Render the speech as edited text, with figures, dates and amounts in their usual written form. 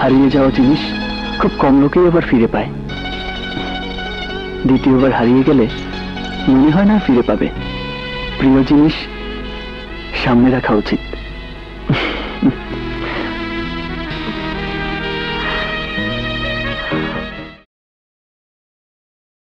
হারিয়ে যাওয়া জিনিস খুব কম লোকেই আবার ফিরে পায়। দ্বিতীয়বার হারিয়ে গেলে মনে হয় না ফিরে পাবে। প্রিয় জিনিস সামনে রাখা উচিত।